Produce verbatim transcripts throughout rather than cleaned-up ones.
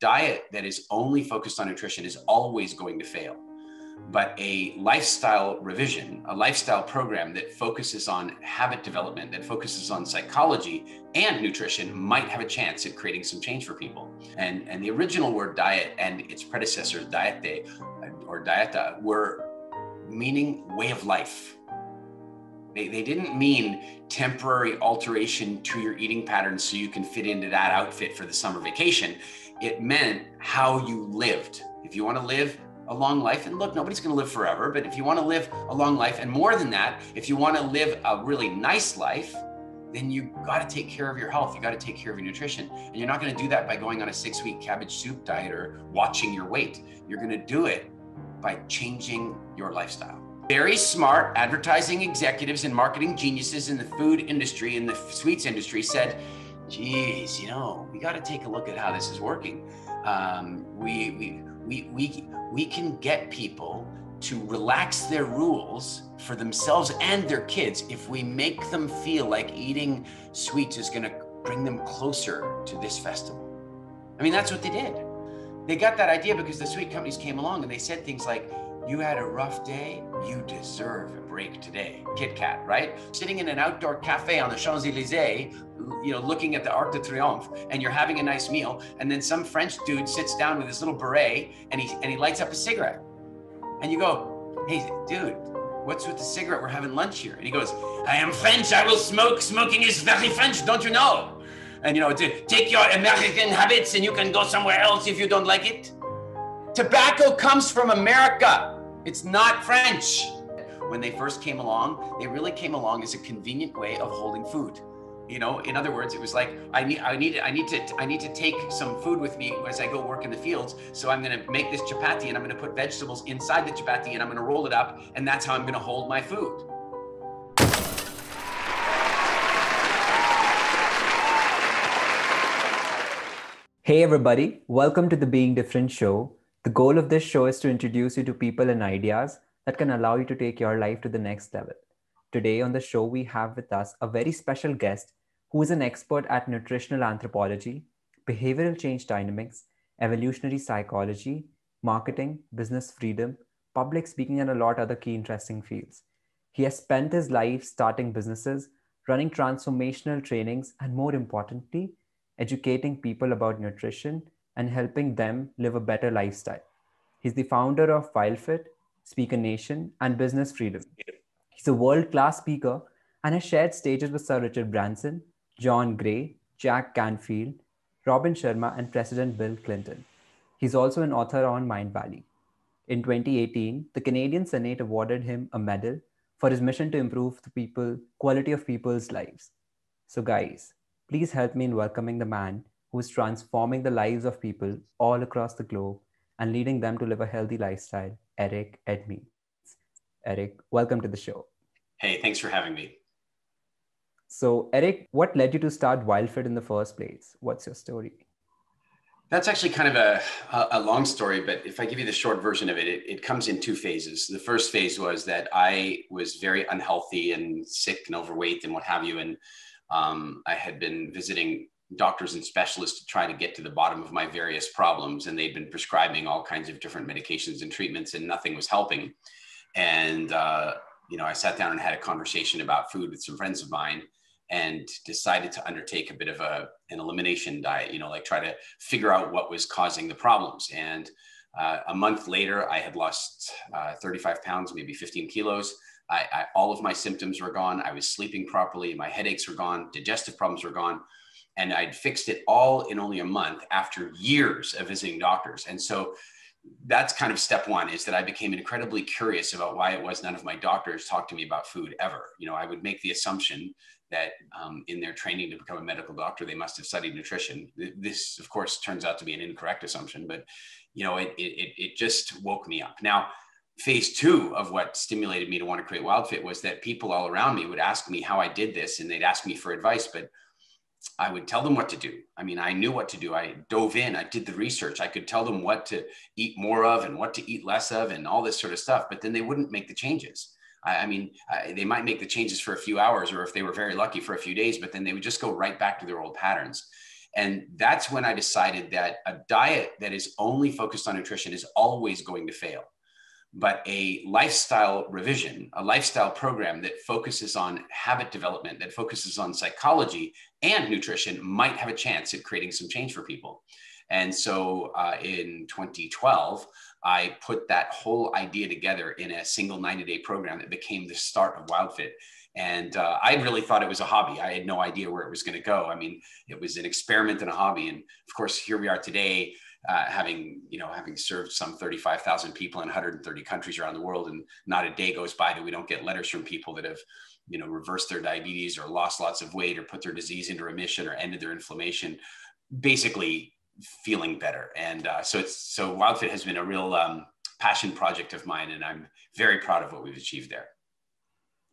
Diet that is only focused on nutrition is always going to fail. But a lifestyle revision, a lifestyle program that focuses on habit development, that focuses on psychology and nutrition might have a chance at creating some change for people. And, and the original word diet and its predecessors, diete or dieta, were meaning way of life. They, they didn't mean temporary alteration to your eating pattern so you can fit into that outfit for the summer vacation. It meant how you lived. If you want to live a long life, and look, nobody's going to live forever, but if you want to live a long life, and more than that, if you want to live a really nice life, then you got to take care of your health. You got to take care of your nutrition. And you're not going to do that by going on a six-week cabbage soup diet or watching your weight. You're going to do it by changing your lifestyle. Very smart advertising executives and marketing geniuses in the food industry and the sweets industry said, geez, you know, we got to take a look at how this is working. Um, we, we, we, we, we can get people to relax their rules for themselves and their kids if we make them feel like eating sweets is going to bring them closer to this festival. I mean, that's what they did. They got that idea because the sweet companies came along and they said things like, you had a rough day, you deserve a break today. Kit Kat, right? Sitting in an outdoor cafe on the Champs-Élysées, you know, looking at the Arc de Triomphe, and you're having a nice meal, and then some French dude sits down with his little beret and he, and he lights up a cigarette. And you go, hey, dude, what's with the cigarette? We're having lunch here. And he goes, I am French, I will smoke. Smoking is very French, don't you know? And you know, take your American habits and you can go somewhere else if you don't like it. Tobacco comes from America. It's not French. When they first came along, they really came along as a convenient way of holding food. You know, in other words, it was like, I need, I need, I need to, I need to take some food with me as I go work in the fields. So I'm going to make this chapati and I'm going to put vegetables inside the chapati and I'm going to roll it up. And that's how I'm going to hold my food. Hey, everybody. Welcome to the Being Different show. The goal of this show is to introduce you to people and ideas that can allow you to take your life to the next level. Today on the show, we have with us a very special guest who is an expert at nutritional anthropology, behavioral change dynamics, evolutionary psychology, marketing, business freedom, public speaking, and a lot of other key interesting fields. He has spent his life starting businesses, running transformational trainings, and more importantly, educating people about nutrition and helping them live a better lifestyle. He's the founder of WildFit, Speaker Nation, and Business Freedom. He's a world-class speaker and has shared stages with Sir Richard Branson, John Gray, Jack Canfield, Robin Sharma, and President Bill Clinton. He's also an author on Mind Valley. In twenty eighteen, the Canadian Senate awarded him a medal for his mission to improve the people, quality of people's lives. So guys, please help me in welcoming the man who is transforming the lives of people all across the globe and leading them to live a healthy lifestyle, Eric Edmeades. Eric, welcome to the show. Hey, thanks for having me. So Eric, what led you to start WildFit in the first place? What's your story? That's actually kind of a, a, a long story, but if I give you the short version of it, it, it comes in two phases. The first phase was that I was very unhealthy and sick and overweight and what have you. And um, I had been visiting doctors and specialists to try to get to the bottom of my various problems. And they'd been prescribing all kinds of different medications and treatments and nothing was helping. And, uh, you know, I sat down and had a conversation about food with some friends of mine and decided to undertake a bit of a, an elimination diet, you know, like try to figure out what was causing the problems. And uh, a month later, I had lost uh, thirty-five pounds, maybe fifteen kilos. I, I, all of my symptoms were gone. I was sleeping properly. My headaches were gone. Digestive problems were gone. And I'd fixed it all in only a month after years of visiting doctors. And so that's kind of step one, is that I became incredibly curious about why it was none of my doctors talked to me about food ever. You know, I would make the assumption that um, in their training to become a medical doctor, they must have studied nutrition. This, of course, turns out to be an incorrect assumption, but, you know, it, it, it just woke me up. Now, phase two of what stimulated me to want to create WildFit was that people all around me would ask me how I did this, and they'd ask me for advice, but I would tell them what to do. I mean, I knew what to do. I dove in, I did the research. I could tell them what to eat more of and what to eat less of and all this sort of stuff, but then they wouldn't make the changes. I, I mean, I, they might make the changes for a few hours, or if they were very lucky, for a few days, but then they would just go right back to their old patterns. And that's when I decided that a diet that is only focused on nutrition is always going to fail. But a lifestyle revision, a lifestyle program that focuses on habit development, that focuses on psychology and nutrition might have a chance at creating some change for people. And so uh, in twenty twelve, I put that whole idea together in a single ninety day program that became the start of WildFit. And uh, I really thought it was a hobby. I had no idea where it was going to go. I mean, it was an experiment and a hobby. And of course, here we are today, uh, having, you know, having served some thirty-five thousand people in one hundred thirty countries around the world. And not a day goes by that we don't get letters from people that have, you know, reversed their diabetes or lost lots of weight or put their disease into remission or ended their inflammation, basically feeling better. And uh, so it's, so WildFit has been a real um, passion project of mine. And I'm very proud of what we've achieved there.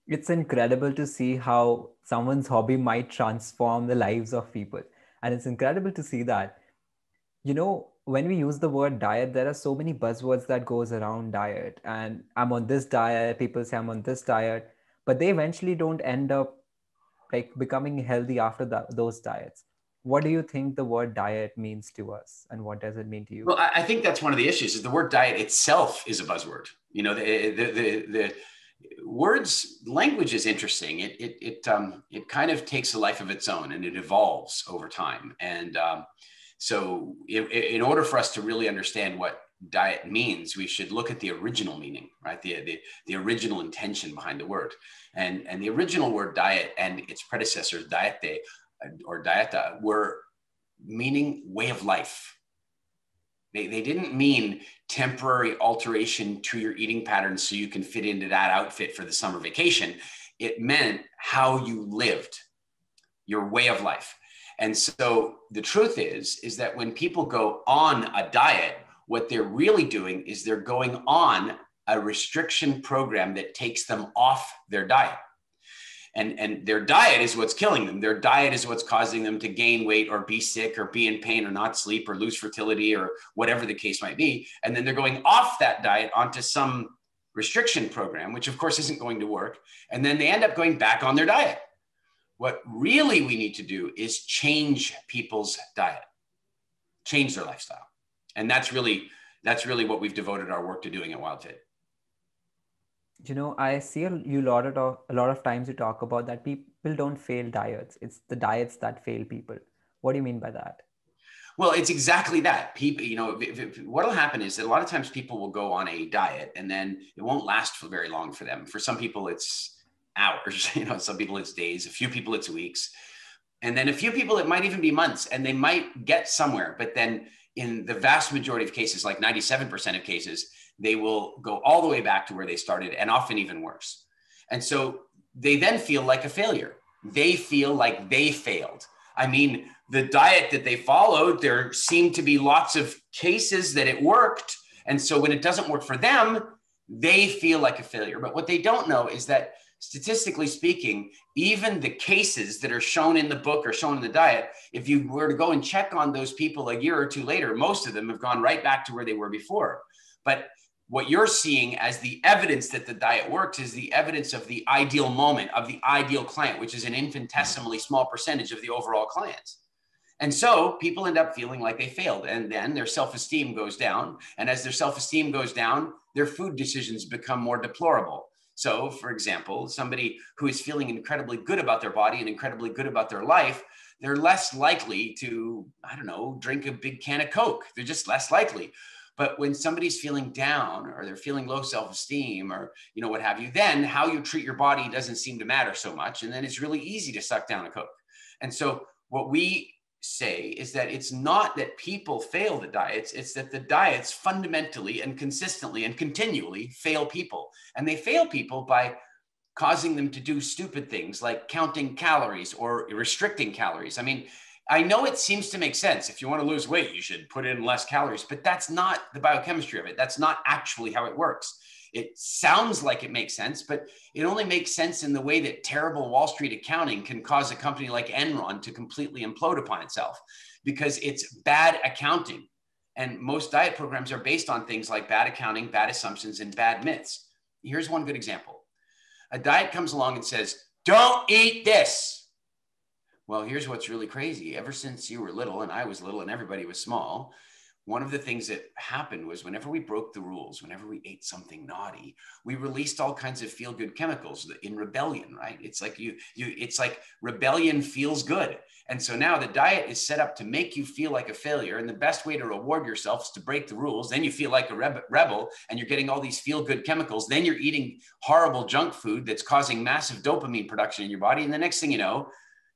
It's incredible to see how someone's hobby might transform the lives of people. And it's incredible to see that, you know, when we use the word diet, there are so many buzzwords that goes around diet, and I'm on this diet, people say I'm on this diet, but they eventually don't end up like becoming healthy after that, those diets. What do you think the word diet means to us, and what does it mean to you? Well, I think that's one of the issues, is the word diet itself is a buzzword. You know, the, the, the, the words, language is interesting. It it it um it kind of takes a life of its own, and it evolves over time. And um, so, in, in order for us to really understand what diet means, we should look at the original meaning, right? The the the original intention behind the word, and and the original word diet and its predecessors, diete or dieta, were meaning way of life. They, they didn't mean temporary alteration to your eating pattern so you can fit into that outfit for the summer vacation. It meant how you lived, your way of life. And so the truth is, is that when people go on a diet, what they're really doing is they're going on a restriction program that takes them off their diet. And, and their diet is what's killing them. Their diet is what's causing them to gain weight or be sick or be in pain or not sleep or lose fertility or whatever the case might be. And then they're going off that diet onto some restriction program, which of course isn't going to work. And then they end up going back on their diet. What really we need to do is change people's diet, change their lifestyle. And that's really, that's really what we've devoted our work to doing at WildFit. You know, I see you a lot of a lot of times you talk about that people don't fail diets. It's the diets that fail people. What do you mean by that? Well, it's exactly that. People, you know, what'll happen is that a lot of times people will go on a diet and then it won't last for very long for them. For some people, it's hours. You know, some people it's days. A few people it's weeks, and then a few people it might even be months. And they might get somewhere, but then in the vast majority of cases, like ninety-seven percent of cases, they will go all the way back to where they started, and often even worse. And so they then feel like a failure. They feel like they failed. I mean, the diet that they followed, there seemed to be lots of cases that it worked. And so when it doesn't work for them, they feel like a failure. But what they don't know is that statistically speaking, even the cases that are shown in the book or shown in the diet, if you were to go and check on those people a year or two later, most of them have gone right back to where they were before. But what you're seeing as the evidence that the diet works is the evidence of the ideal moment, of the ideal client, which is an infinitesimally small percentage of the overall clients. And so people end up feeling like they failed, and then their self-esteem goes down. And as their self-esteem goes down, their food decisions become more deplorable. So for example, somebody who is feeling incredibly good about their body and incredibly good about their life, they're less likely to, I don't know, drink a big can of Coke. They're just less likely. But when somebody's feeling down or they're feeling low self-esteem or, you know, what have you, then how you treat your body doesn't seem to matter so much. And then it's really easy to suck down a Coke. And so what we say is that it's not that people fail the diets, it's that the diets fundamentally and consistently and continually fail people. And they fail people by causing them to do stupid things like counting calories or restricting calories. I mean, I know it seems to make sense. If you want to lose weight, you should put in less calories, but that's not the biochemistry of it. That's not actually how it works. It sounds like it makes sense, but it only makes sense in the way that terrible Wall Street accounting can cause a company like Enron to completely implode upon itself, because it's bad accounting. And most diet programs are based on things like bad accounting, bad assumptions, and bad myths. Here's one good example. A diet comes along and says, don't eat this. well, here's what's really crazy. Ever since you were little and I was little and everybody was small, one of the things that happened was whenever we broke the rules, whenever we ate something naughty, we released all kinds of feel-good chemicals in rebellion, right? It's like you, you, it's like rebellion feels good. And so now the diet is set up to make you feel like a failure. And the best way to reward yourself is to break the rules. Then you feel like a rebe- rebel and you're getting all these feel-good chemicals. Then you're eating horrible junk food that's causing massive dopamine production in your body. And the next thing you know,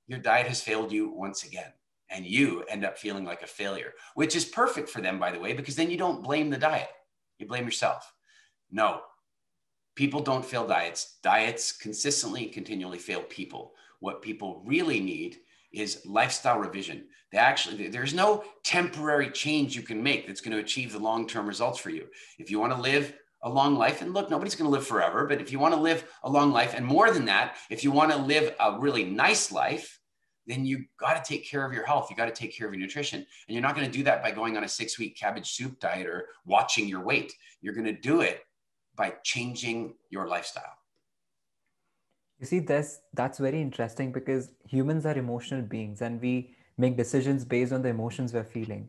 your diet has failed you once again. And you end up feeling like a failure, which is perfect for them, by the way, because then you don't blame the diet. You blame yourself. No, people don't fail diets. Diets consistently and continually fail people. What people really need is lifestyle revision. They actually, there's no temporary change you can make that's going to achieve the long-term results for you. If you want to live a long life, and look, nobody's going to live forever, but if you want to live a long life, and more than that, if you want to live a really nice life, then you got to take care of your health. You got to take care of your nutrition. And you're not going to do that by going on a six week cabbage soup diet or watching your weight. You're going to do it by changing your lifestyle. You see, that's, that's very interesting because humans are emotional beings and we make decisions based on the emotions we're feeling.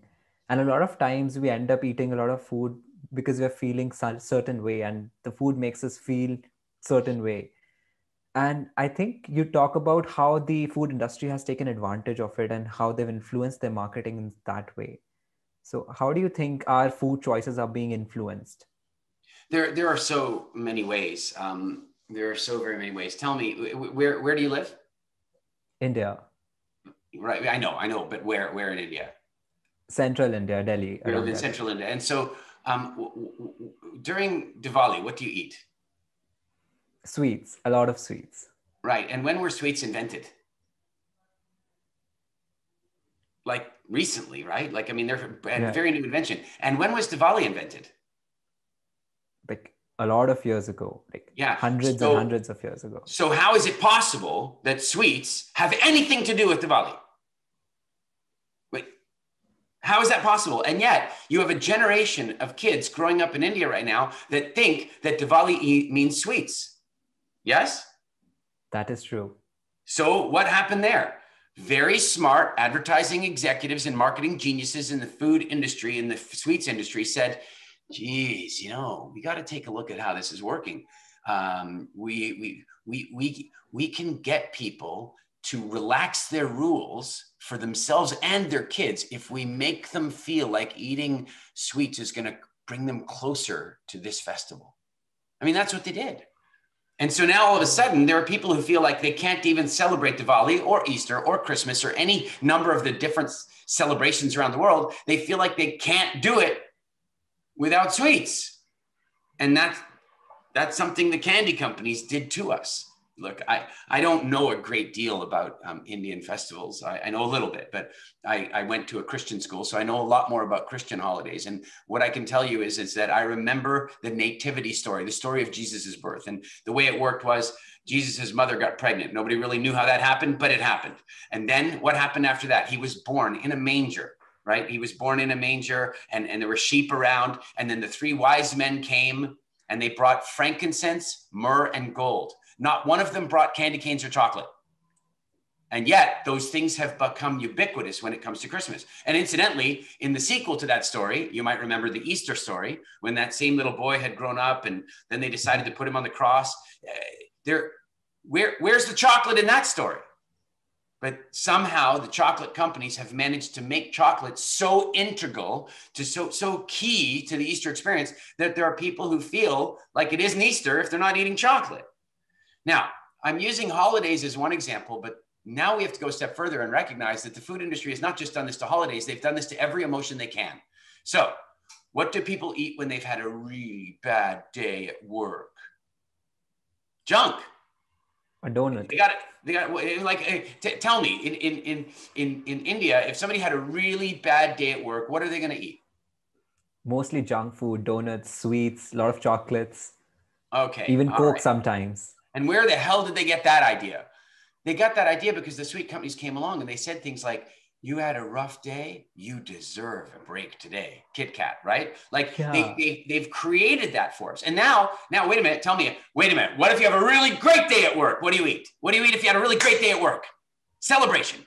And a lot of times we end up eating a lot of food because we're feeling a certain way and the food makes us feel a certain way. And I think you talk about how the food industry has taken advantage of it and how they've influenced their marketing in that way. So how do you think our food choices are being influenced? There, there are so many ways. Um, there are so very many ways. Tell me, where, where do you live? India. Right. I know, I know. But where, where in India? Central India, Delhi. You live in central India. And so um, w- w- w- during Diwali, what do you eat? Sweets, a lot of sweets. Right. And when were sweets invented? Like recently, right? Like, I mean, they're a yeah. very new invention. And when was Diwali invented? Like a lot of years ago, like yeah. hundreds so, and hundreds of years ago. So how is it possible that sweets have anything to do with Diwali? Wait, how is that possible? And yet you have a generation of kids growing up in India right now that think that Diwali means sweets. Yes? That is true. So what happened there? Very smart advertising executives and marketing geniuses in the food industry and the sweets industry said, geez, you know, we got to take a look at how this is working. Um, we, we, we, we, we can get people to relax their rules for themselves and their kids if we make them feel like eating sweets is going to bring them closer to this festival. I mean, that's what they did. And so now all of a sudden, there are people who feel like they can't even celebrate Diwali or Easter or Christmas or any number of the different celebrations around the world. They feel like they can't do it without sweets. And that's, that's something the candy companies did to us. Look, I, I don't know a great deal about um, Indian festivals. I, I know a little bit, but I, I went to a Christian school, so I know a lot more about Christian holidays. And what I can tell you is, is that I remember the nativity story, the story of Jesus's birth. And the way it worked was Jesus's mother got pregnant. Nobody really knew how that happened, but it happened. And then what happened after that? He was born in a manger, right? He was born in a manger and, and there were sheep around. And then the three wise men came and they brought frankincense, myrrh, and gold. Not one of them brought candy canes or chocolate. And yet those things have become ubiquitous when it comes to Christmas. And incidentally, in the sequel to that story, you might remember the Easter story, when that same little boy had grown up and then they decided to put him on the cross. Uh, there, where, where's the chocolate in that story? But somehow the chocolate companies have managed to make chocolate so integral to so, so key to the Easter experience that there are people who feel like it isn't Easter if they're not eating chocolate. Now, I'm using holidays as one example, but now we have to go a step further and recognize that the food industry has not just done this to holidays, they've done this to every emotion they can. So what do people eat when they've had a really bad day at work? Junk. A donut. They got it. They got it, like, t- tell me, in, in, in, in, in India, if somebody had a really bad day at work, what are they going to eat? Mostly junk food, donuts, sweets, a lot of chocolates. Okay. Even Coke right. sometimes. And where the hell did they get that idea? They got that idea because the sweet companies came along and they said things like, you had a rough day, you deserve a break today. Kit Kat, right? Like yeah. they, they, they've created that for us. And now, now, wait a minute, tell me, wait a minute. What if you have a really great day at work? What do you eat? What do you eat if you had a really great day at work? Celebration.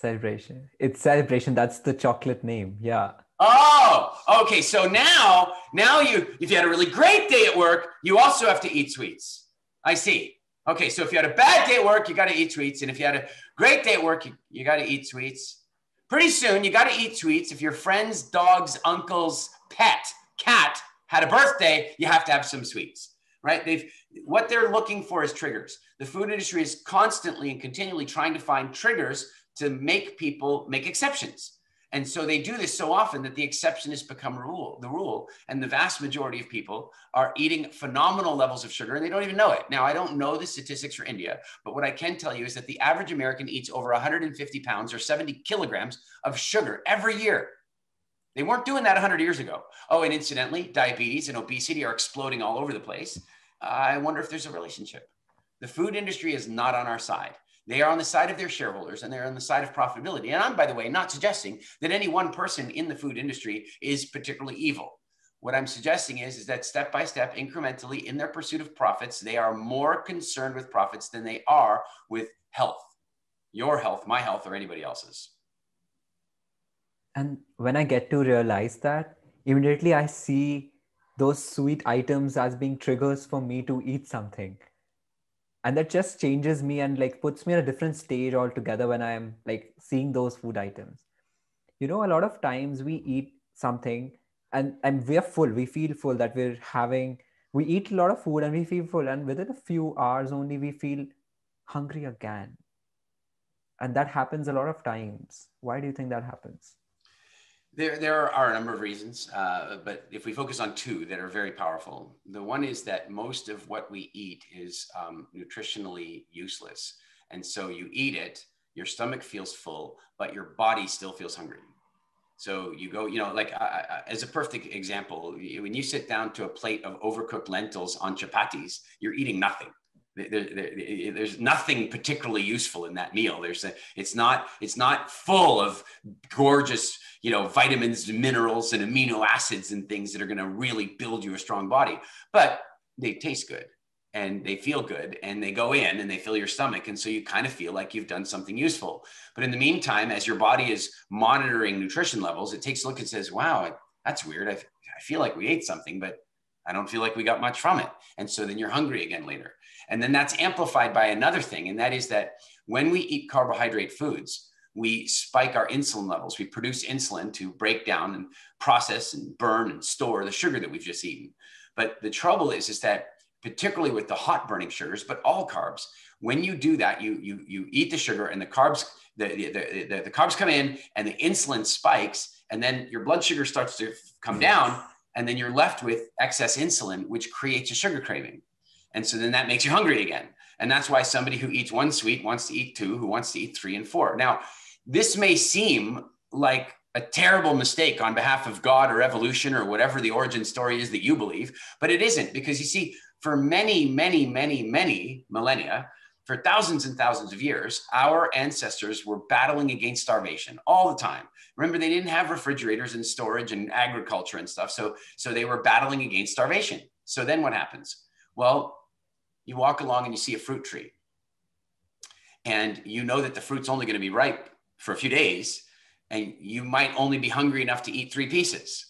Celebration. It's Celebration. That's the chocolate name. Yeah. Oh, okay. So now, now you, if you had a really great day at work, you also have to eat sweets. I see. Okay. So if you had a bad day at work, you got to eat sweets. And if you had a great day at work, you, you got to eat sweets. Pretty soon you got to eat sweets. If your friend's dog's uncle's pet cat had a birthday, you have to have some sweets, right? They've, what they're looking for is triggers. The food industry is constantly and continually trying to find triggers to make people make exceptions. And so they do this so often that the exception has become rule, the rule. And the vast majority of people are eating phenomenal levels of sugar and they don't even know it. Now, I don't know the statistics for India, but what I can tell you is that the average American eats over one hundred fifty pounds or seventy kilograms of sugar every year. They weren't doing that one hundred years ago. Oh, and incidentally, diabetes and obesity are exploding all over the place. Uh, I wonder if there's a relationship. The food industry is not on our side. They are on the side of their shareholders and they're on the side of profitability. And I'm, by the way, not suggesting that any one person in the food industry is particularly evil. What I'm suggesting is, is that step by step, incrementally, in their pursuit of profits, they are more concerned with profits than they are with health. Your health, my health, or anybody else's. And when I get to realize that, immediately I see those sweet items as being triggers for me to eat something. And that just changes me and like puts me in a different stage altogether when I'm like seeing those food items. You know, a lot of times we eat something and, and we're full, we feel full that we're having, we eat a lot of food and we feel full. And within a few hours only, we feel hungry again. And that happens a lot of times. Why do you think that happens? There, there are a number of reasons, uh, but if we focus on two that are very powerful, the one is that most of what we eat is um, nutritionally useless. And so you eat it, your stomach feels full, but your body still feels hungry. So you go, you know, like uh, as a perfect example, when you sit down to a plate of overcooked lentils on chapatis, you're eating nothing. There, there, there's nothing particularly useful in that meal. There's a, it's not, it's not full of gorgeous, you know, vitamins, minerals, and amino acids and things that are going to really build you a strong body, but they taste good and they feel good and they go in and they fill your stomach. And so you kind of feel like you've done something useful. But in the meantime, as your body is monitoring nutrition levels, it takes a look and says, wow, that's weird. I, I feel like we ate something, but I don't feel like we got much from it. And so then you're hungry again later. And then that's amplified by another thing. And that is that when we eat carbohydrate foods, we spike our insulin levels. We produce insulin to break down and process and burn and store the sugar that we've just eaten. But the trouble is, is that particularly with the hot burning sugars, but all carbs, when you do that, you, you, you eat the sugar and the carbs, the, the, the, the carbs come in and the insulin spikes and then your blood sugar starts to come down and then you're left with excess insulin, which creates a sugar craving. And so then that makes you hungry again. And that's why somebody who eats one sweet wants to eat two, who wants to eat three and four. Now, this may seem like a terrible mistake on behalf of God or evolution or whatever the origin story is that you believe, but it isn't, because you see, for many, many, many, many millennia, for thousands and thousands of years, our ancestors were battling against starvation all the time. Remember, they didn't have refrigerators and storage and agriculture and stuff. So, so they were battling against starvation. So then what happens? Well, you walk along and you see a fruit tree and you know that the fruit's only going to be ripe for a few days and you might only be hungry enough to eat three pieces.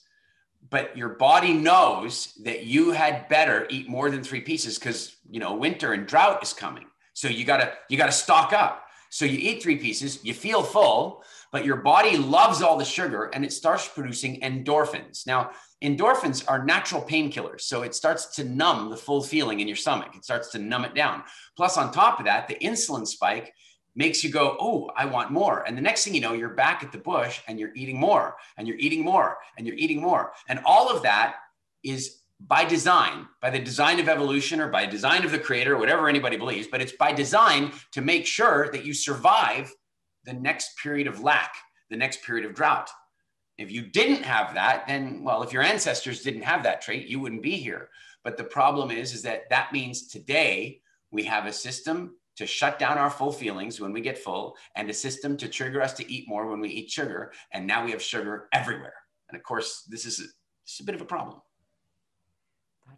But your body knows that you had better eat more than three pieces because, you know, winter and drought is coming. So you gotta, you gotta stock up. So you eat three pieces, you feel full, but your body loves all the sugar and it starts producing endorphins. Now, endorphins are natural painkillers. So it starts to numb the full feeling in your stomach. It starts to numb it down. Plus on top of that, the insulin spike makes you go, oh, I want more. And the next thing you know, you're back at the bush and you're eating more and you're eating more and you're eating more. And all of that is by design, by the design of evolution or by design of the creator, whatever anybody believes, but it's by design to make sure that you survive the next period of lack, the next period of drought. If you didn't have that, then, well, if your ancestors didn't have that trait, you wouldn't be here. But the problem is, is that that means today we have a system to shut down our full feelings when we get full and a system to trigger us to eat more when we eat sugar. And now we have sugar everywhere. And of course, this is a, this is a bit of a problem.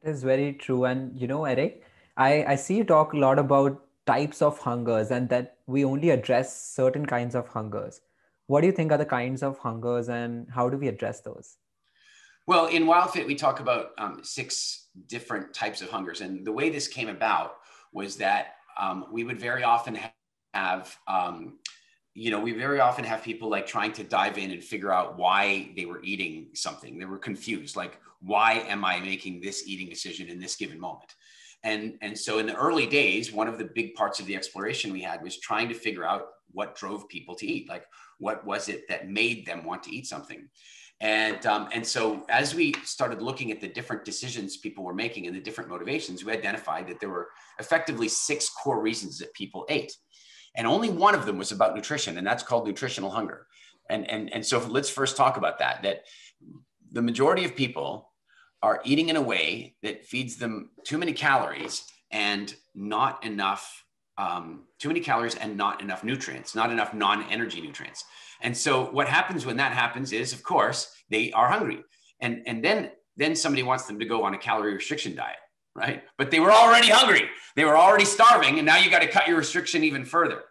That is very true. And you know, Eric, I, I see you talk a lot about types of hungers and that we only address certain kinds of hungers. What do you think are the kinds of hungers and how do we address those? Well, in WildFit, we talk about um, six different types of hungers. And the way this came about was that um, we would very often have, um, you know, we very often have people like trying to dive in and figure out why they were eating something. They were confused, like, why am I making this eating decision in this given moment? And, and so in the early days, one of the big parts of the exploration we had was trying to figure out what drove people to eat. Like, what was it that made them want to eat something? And, um, and so as we started looking at the different decisions people were making and the different motivations, we identified that there were effectively six core reasons that people ate. And only one of them was about nutrition, and that's called nutritional hunger. And, and, and so let's first talk about that, that the majority of people are eating in a way that feeds them too many calories and not enough, um, too many calories and not enough nutrients, not enough non-energy nutrients. And so what happens when that happens is, of course, they are hungry. And, and then, then somebody wants them to go on a calorie restriction diet, right? But they were already hungry. They were already starving. And now you got to cut your restriction even further.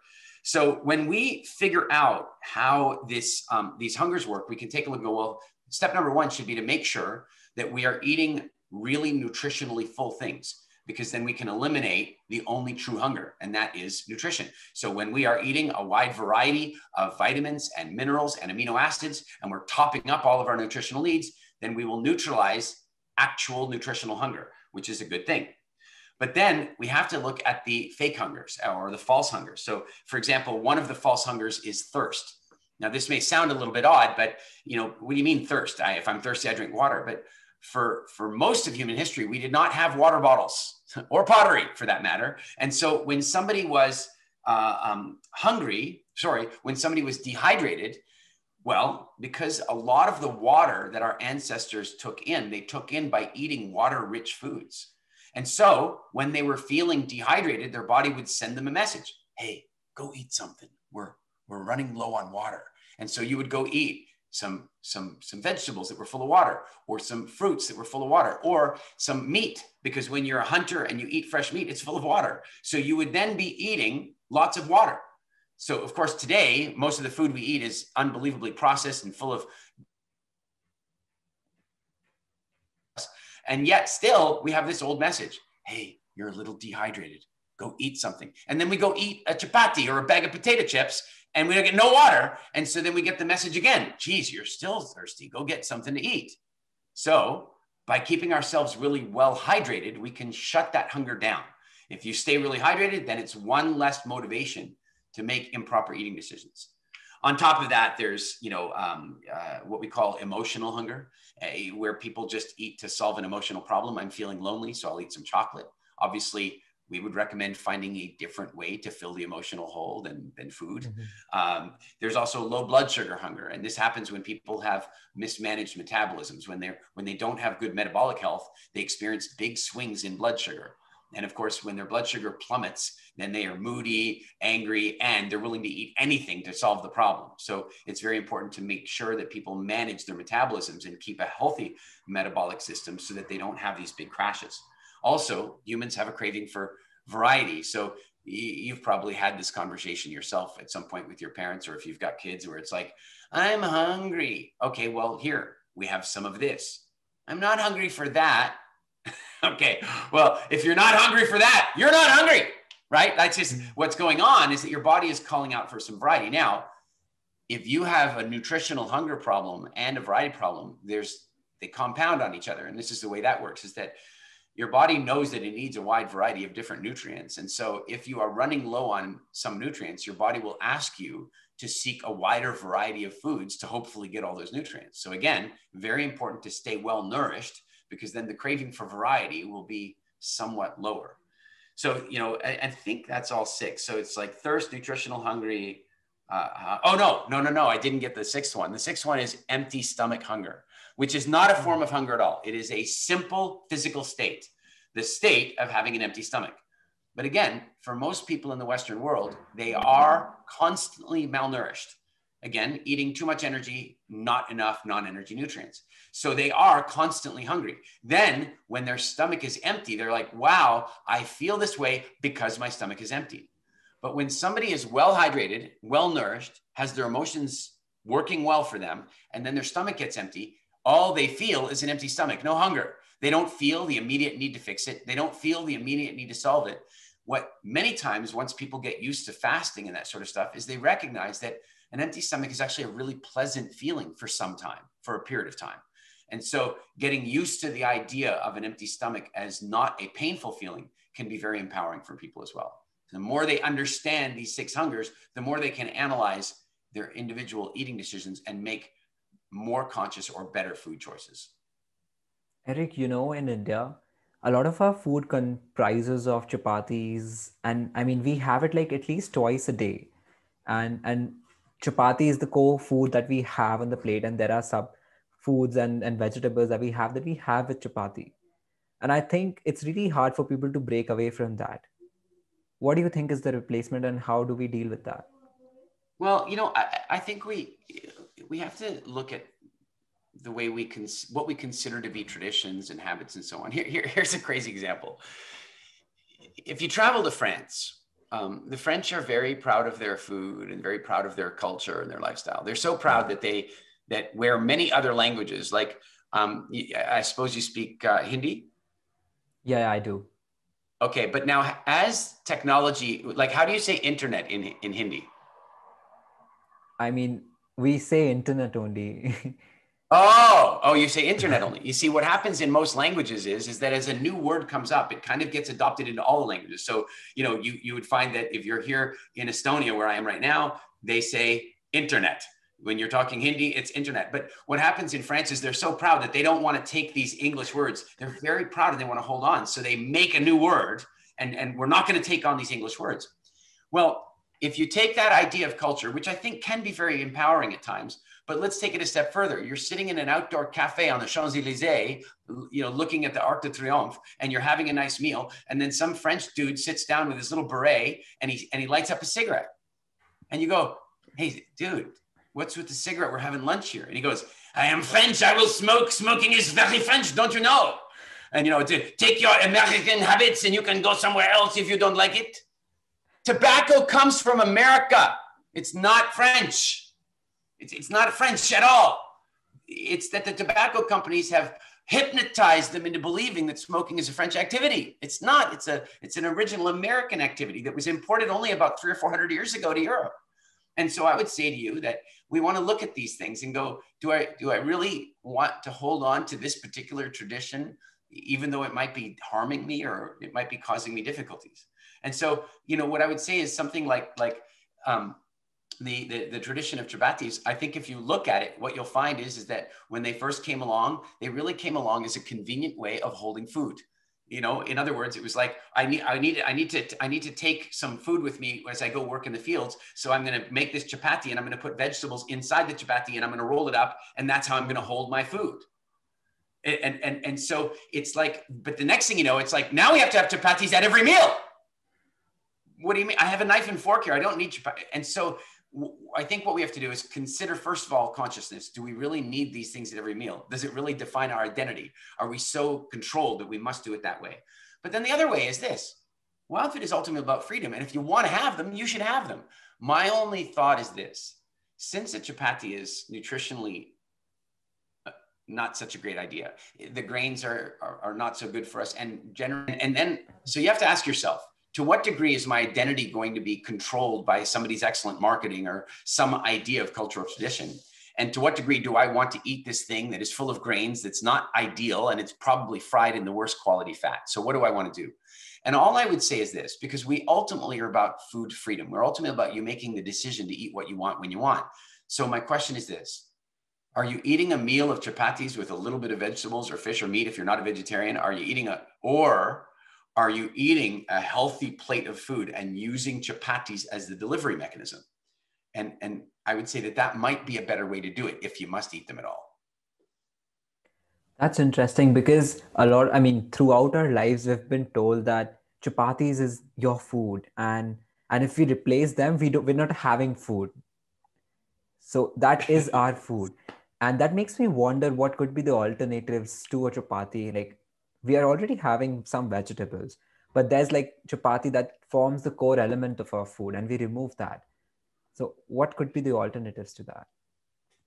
So when we figure out how this, um, these hungers work, we can take a look and go, well, step number one should be to make sure that we are eating really nutritionally full things, because then we can eliminate the only true hunger, and that is nutrition. So when we are eating a wide variety of vitamins and minerals and amino acids, and we're topping up all of our nutritional needs, then we will neutralize actual nutritional hunger, which is a good thing. But then we have to look at the fake hungers or the false hungers. So for example, one of the false hungers is thirst. Now this may sound a little bit odd, but you know, what do you mean thirst? I, if I'm thirsty, I drink water. But For, for most of human history, we did not have water bottles or pottery for that matter. And so when somebody was uh, um, hungry, sorry, when somebody was dehydrated, well, because a lot of the water that our ancestors took in, they took in by eating water-rich foods. And so when they were feeling dehydrated, their body would send them a message. Hey, go eat something. We're, we're running low on water. And so you would go eat some, some, some vegetables that were full of water, or some fruits that were full of water, or some meat, because when you're a hunter and you eat fresh meat, it's full of water. So you would then be eating lots of water. So of course, today, most of the food we eat is unbelievably processed and full of, and yet still we have this old message. Hey, you're a little dehydrated, go eat something. And then we go eat a chapati or a bag of potato chips, and we don't get no water. And so then we get the message again, geez, you're still thirsty, go get something to eat. So by keeping ourselves really well hydrated, we can shut that hunger down. If you stay really hydrated, then it's one less motivation to make improper eating decisions. On top of that, there's you know um, uh, what we call emotional hunger, uh, where people just eat to solve an emotional problem. I'm feeling lonely, so I'll eat some chocolate. Obviously, we would recommend finding a different way to fill the emotional hole than, than food. Mm-hmm. Um, there's also low blood sugar hunger. And this happens when people have mismanaged metabolisms. When they're, when they don't have good metabolic health, they experience big swings in blood sugar. And of course, when their blood sugar plummets, then they are moody, angry, and they're willing to eat anything to solve the problem. So it's very important to make sure that people manage their metabolisms and keep a healthy metabolic system so that they don't have these big crashes. Also, humans have a craving for variety. So you've probably had this conversation yourself at some point with your parents, or if you've got kids, where it's like, I'm hungry. Okay, well, here, we have some of this. I'm not hungry for that. Okay, well, if you're not hungry for that, you're not hungry, right? That's just what's going on, is that your body is calling out for some variety. Now, if you have a nutritional hunger problem and a variety problem, there's they compound on each other. And this is the way that works, is that your body knows that it needs a wide variety of different nutrients. And so if you are running low on some nutrients, your body will ask you to seek a wider variety of foods to hopefully get all those nutrients. So again, very important to stay well nourished, because then the craving for variety will be somewhat lower. So, you know, I, I think that's all six. So it's like thirst, nutritional hungry. Uh, uh, oh, no, no, no, no. I didn't get the sixth one. The sixth one is empty stomach hunger, which is not a form of hunger at all. It is a simple physical state, the state of having an empty stomach. But again, for most people in the Western world, they are constantly malnourished. Again, eating too much energy, not enough non-energy nutrients. So they are constantly hungry. Then when their stomach is empty, they're like, wow, I feel this way because my stomach is empty. But when somebody is well hydrated, well nourished, has their emotions working well for them, and then their stomach gets empty, all they feel is an empty stomach, no hunger. They don't feel the immediate need to fix it. They don't feel the immediate need to solve it. What many times, once people get used to fasting and that sort of stuff, is they recognize that an empty stomach is actually a really pleasant feeling for some time, for a period of time. And so getting used to the idea of an empty stomach as not a painful feeling can be very empowering for people as well. The more they understand these six hungers, the more they can analyze their individual eating decisions and make more conscious or better food choices. Eric, you know, in India, a lot of our food comprises of chapatis, and I mean, we have it like at least twice a day. And, and chapati is the core food that we have on the plate, and there are sub foods and, and vegetables that we have that we have with chapati. And I think it's really hard for people to break away from that. What do you think is the replacement, and how do we deal with that? Well, you know, I, I think we we have to look at the way we can, what we consider to be traditions and habits and so on. Here, here, here's a crazy example. If you travel to France, um, the French are very proud of their food and very proud of their culture and their lifestyle. They're so proud that they, that where many other languages, like, um, I suppose you speak uh, Hindi? Yeah, I do. Okay, but now as technology, like, how do you say internet in, in Hindi? I mean, we say internet only. Oh, oh, you say internet only. You see, what happens in most languages is, is that as a new word comes up, it kind of gets adopted into all the languages. So, you know, you, you would find that if you're here in Estonia, where I am right now, they say internet. When you're talking Hindi, it's internet. But what happens in France is they're so proud that they don't want to take these English words. They're very proud and they want to hold on. So they make a new word, and, and we're not going to take on these English words. Well, if you take that idea of culture, which I think can be very empowering at times, but let's take it a step further. You're sitting in an outdoor cafe on the Champs-Élysées, you know, looking at the Arc de Triomphe, and you're having a nice meal. And then some French dude sits down with his little beret and he, and he lights up a cigarette. And you go, hey, dude, what's with the cigarette? We're having lunch here. And he goes, I am French. I will smoke. Smoking is very French. Don't you know? And, you know, to take your American habits and you can go somewhere else if you don't like it. Tobacco comes from America. It's not French. It's not French at all. It's that the tobacco companies have hypnotized them into believing that smoking is a French activity. It's not. It's a, it's an original American activity that was imported only about three or four hundred years ago to Europe. And so I would say to you that we want to look at these things and go, do I, do I really want to hold on to this particular tradition, even though it might be harming me or it might be causing me difficulties? And so, you know, what I would say is something like, like, um, The, the, the tradition of chapatis, I think if you look at it, what you'll find is, is that when they first came along, they really came along as a convenient way of holding food. You know, in other words, it was like, I need, I need, I need to, I need to take some food with me as I go work in the fields. So I'm going to make this chapati and I'm going to put vegetables inside the chapati and I'm going to roll it up. And that's how I'm going to hold my food. And, and, and so it's like, but the next thing you know, it's like, now we have to have chapatis at every meal. What do you mean? I have a knife and fork here. I don't need chapati. And so I think what we have to do is consider, first of all, consciousness. Do we really need these things at every meal? Does it really define our identity? Are we so controlled that we must do it that way? But then the other way is this. WildFit is ultimately about freedom. And if you want to have them, you should have them. My only thought is this. Since a chapati is nutritionally not such a great idea, the grains are, are, are not so good for us. And, generally, and then, so you have to ask yourself, to what degree is my identity going to be controlled by somebody's excellent marketing or some idea of cultural tradition? And to what degree do I want to eat this thing that is full of grains, that's not ideal, and it's probably fried in the worst quality fat? So what do I want to do? And all I would say is this, because we ultimately are about food freedom. We're ultimately about you making the decision to eat what you want when you want. So my question is this. Are you eating a meal of chapatis with a little bit of vegetables or fish or meat if you're not a vegetarian? Are you eating a, or... Are you eating a healthy plate of food and using chapatis as the delivery mechanism? And, and I would say that that might be a better way to do it if you must eat them at all. That's interesting, because a lot, I mean, throughout our lives, we've been told that chapatis is your food. And, and if we replace them, we don't, we're not having food. So that is our food. And that makes me wonder what could be the alternatives to a chapati. Like, we are already having some vegetables, but there's like chapati that forms the core element of our food, and we remove that. So what could be the alternatives to that?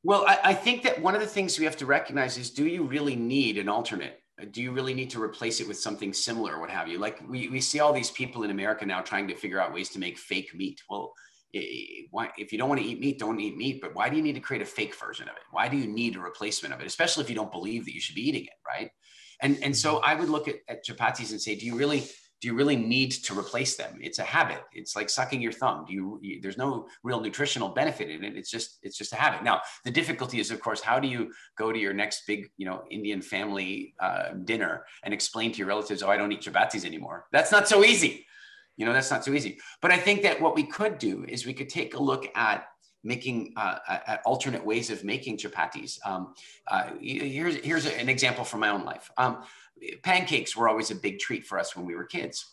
Well, I, I think that one of the things we have to recognize is, do you really need an alternate? Do you really need to replace it with something similar or what have you? Like, we, we see all these people in America now trying to figure out ways to make fake meat. Well, it, why, if you don't want to eat meat, don't eat meat. But why do you need to create a fake version of it? Why do you need a replacement of it, especially if you don't believe that you should be eating it, right? And, and so I would look at, at chapatis and say, do you really... Do you really need to replace them? It's a habit. It's like sucking your thumb. Do you, you, there's no real nutritional benefit in it. It's just, it's just a habit. Now, the difficulty is, of course, how do you go to your next big, you know, Indian family uh, dinner and explain to your relatives, oh, I don't eat chapatis anymore. That's not so easy. You know, that's not so easy. But I think that what we could do is we could take a look at making uh, at alternate ways of making chapatis. Um, uh, here's, here's an example from my own life. Um, Pancakes were always a big treat for us when we were kids.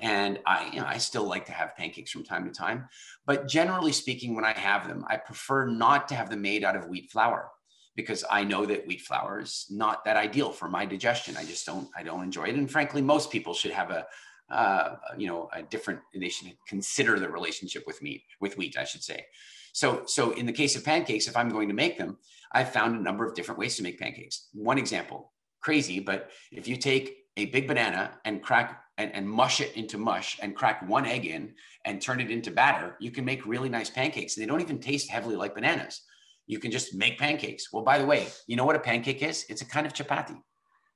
And I, you know, I still like to have pancakes from time to time. But generally speaking, when I have them, I prefer not to have them made out of wheat flour, because I know that wheat flour is not that ideal for my digestion. I just don't, I don't enjoy it. And frankly, most people should have a, uh, you know, a different, they should consider the relationship with meat, with wheat, I should say. So, so in the case of pancakes, if I'm going to make them, I've found a number of different ways to make pancakes. One example, crazy, but if you take a big banana and crack and, and mush it into mush and crack one egg in and turn it into batter, you can make really nice pancakes. They don't even taste heavily like bananas. You can just make pancakes. Well, by the way, you know what a pancake is? It's a kind of chapati.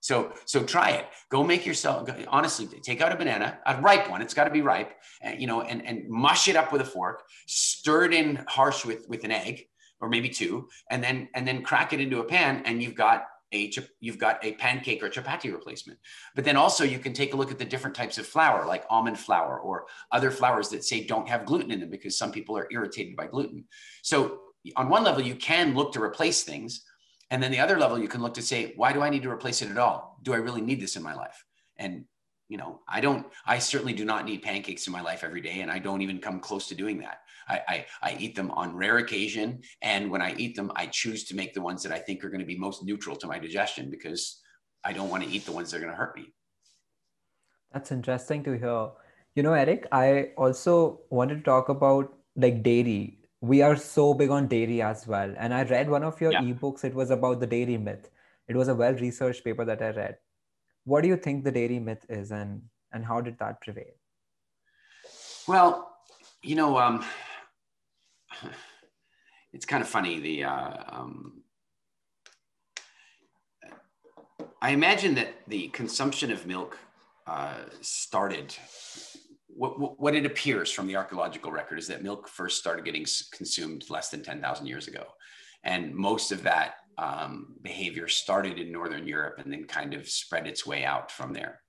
So, so try it. Go make yourself, go, honestly, take out a banana, a ripe one, it's got to be ripe, and, you know, and, and mush it up with a fork, stir it in harsh with, with an egg or maybe two, and then, and then crack it into a pan, and you've got A, you've got a pancake or chapati replacement. But then also you can take a look at the different types of flour, like almond flour or other flours that say don't have gluten in them, because some people are irritated by gluten. So on one level, you can look to replace things. And then the other level, you can look to say, why do I need to replace it at all? Do I really need this in my life? And, you know, I don't, I certainly do not need pancakes in my life every day. And I don't even come close to doing that. I, I, I eat them on rare occasion. And when I eat them, I choose to make the ones that I think are going to be most neutral to my digestion, because I don't want to eat the ones that are going to hurt me. That's interesting to hear. You know, Eric, I also wanted to talk about like dairy. We are so big on dairy as well. And I read one of your yeah. ebooks. It was about the dairy myth. It was a well-researched paper that I read. What do you think the dairy myth is, and, and how did that prevail? Well, you know, um, it's kind of funny. The uh, um, I imagine that the consumption of milk uh, started, what, what it appears from the archaeological record is that milk first started getting consumed less than ten thousand years ago. And most of that um, behavior started in Northern Europe and then kind of spread its way out from there.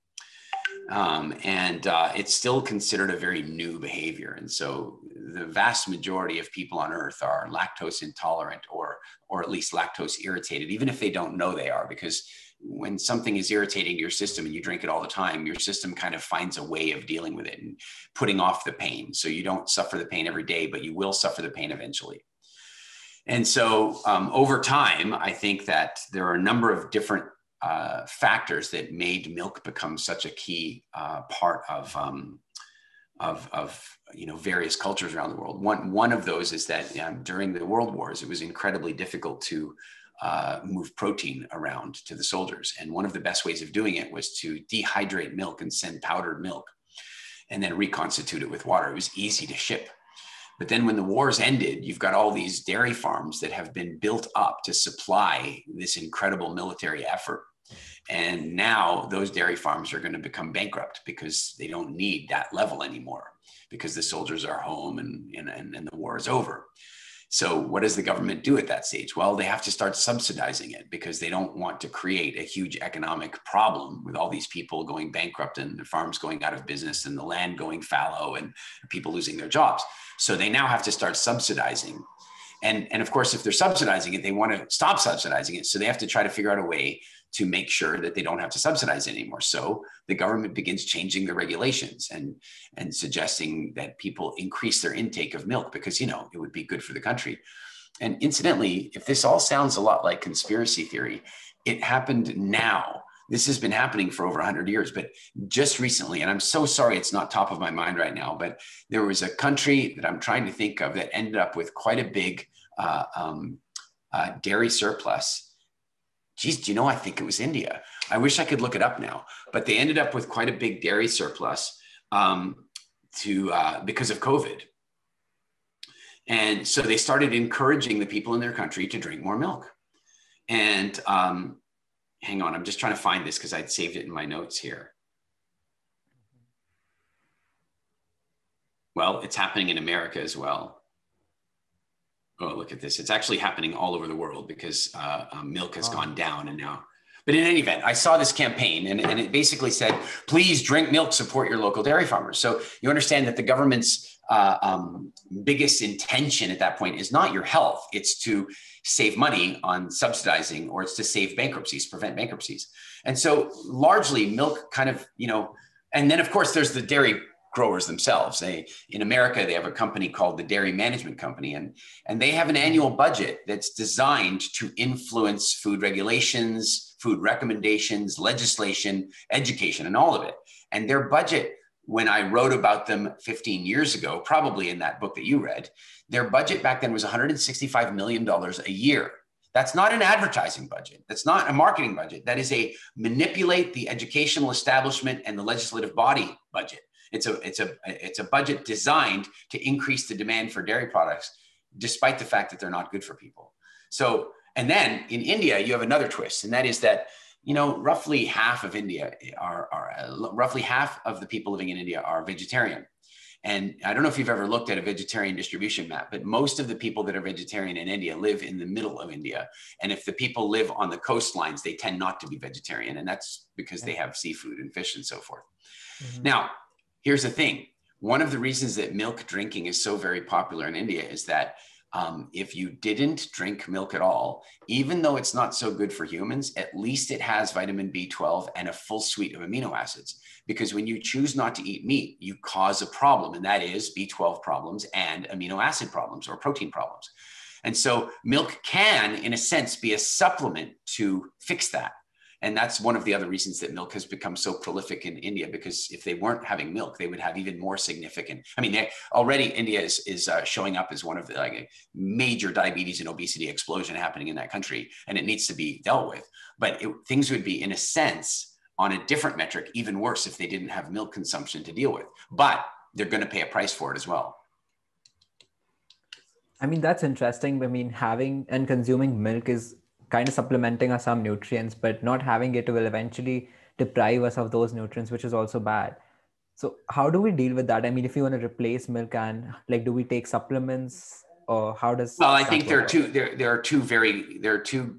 Um, and uh, it's still considered a very new behavior. And so the vast majority of people on earth are lactose intolerant, or, or at least lactose irritated, even if they don't know they are, because when something is irritating your system and you drink it all the time, your system kind of finds a way of dealing with it and putting off the pain. So you don't suffer the pain every day, but you will suffer the pain eventually. And so um, over time, I think that there are a number of different Uh, factors that made milk become such a key uh, part of, um, of, of, you know, various cultures around the world. One, one of those is that um, during the World Wars, it was incredibly difficult to uh, move protein around to the soldiers. And one of the best ways of doing it was to dehydrate milk and send powdered milk and then reconstitute it with water. It was easy to ship. But then when the wars ended, you've got all these dairy farms that have been built up to supply this incredible military effort. And now those dairy farms are going to become bankrupt because they don't need that level anymore, because the soldiers are home and, and, and the war is over. So what does the government do at that stage? Well, they have to start subsidizing it, because they don't want to create a huge economic problem with all these people going bankrupt and the farms going out of business and the land going fallow and people losing their jobs. So they now have to start subsidizing. And, and of course, if they're subsidizing it, they want to stop subsidizing it. So they have to try to figure out a way to make sure that they don't have to subsidize it anymore. So the government begins changing the regulations and, and suggesting that people increase their intake of milk, because, you know, it would be good for the country. And incidentally, if this all sounds a lot like conspiracy theory, it happened now. This has been happening for over one hundred years, but just recently, and I'm so sorry it's not top of my mind right now, but there was a country that I'm trying to think of that ended up with quite a big uh, um, uh, dairy surplus. Geez, do you know, I think it was India. I wish I could look it up now, but they ended up with quite a big dairy surplus um, to uh, because of COVID. And so they started encouraging the people in their country to drink more milk. And um, hang on, I'm just trying to find this because I'd saved it in my notes here. Well, it's happening in America as well. Oh, look at this. It's actually happening all over the world because uh, uh, milk has wow. gone down and now, but in any event, I saw this campaign and, and it basically said, please drink milk, support your local dairy farmers. So you understand that the government's uh, um, biggest intention at that point is not your health. It's to save money on subsidizing, or it's to save bankruptcies, prevent bankruptcies. And so largely milk kind of, you know, and then of course there's the dairy growers themselves. They, in America, they have a company called the Dairy Management Company, and, and they have an annual budget that's designed to influence food regulations, food recommendations, legislation, education, and all of it. And their budget, when I wrote about them fifteen years ago, probably in that book that you read, their budget back then was one hundred sixty-five million dollars a year. That's not an advertising budget. That's not a marketing budget. That is a manipulate the educational establishment and the legislative body budget. It's a, it's, a, it's a budget designed to increase the demand for dairy products, despite the fact that they're not good for people. So, and then in India, you have another twist. And that is that, you know, roughly half of India are, are uh, roughly half of the people living in India are vegetarian. And I don't know if you've ever looked at a vegetarian distribution map, but most of the people that are vegetarian in India live in the middle of India. And if the people live on the coastlines, they tend not to be vegetarian. And that's because they have seafood and fish and so forth. Mm-hmm. Now, here's the thing. One of the reasons that milk drinking is so very popular in India is that um, if you didn't drink milk at all, even though it's not so good for humans, at least it has vitamin B twelve and a full suite of amino acids. Because when you choose not to eat meat, you cause a problem, and that is B twelve problems and amino acid problems or protein problems. And so milk can, in a sense, be a supplement to fix that. And that's one of the other reasons that milk has become so prolific in India, because if they weren't having milk, they would have even more significant. I mean, already India is, is uh, showing up as one of the like, a major diabetes and obesity explosion happening in that country, and it needs to be dealt with. But it, things would be, in a sense, on a different metric, even worse if they didn't have milk consumption to deal with. But they're going to pay a price for it as well. I mean, that's interesting. I mean, having and consuming milk is kind of supplementing us some nutrients, but not having it will eventually deprive us of those nutrients, which is also bad. So how do we deal with that? I mean, if you want to replace milk, and like, do we take supplements, or how does? Well, I think there are two, there, there are two very, there are two,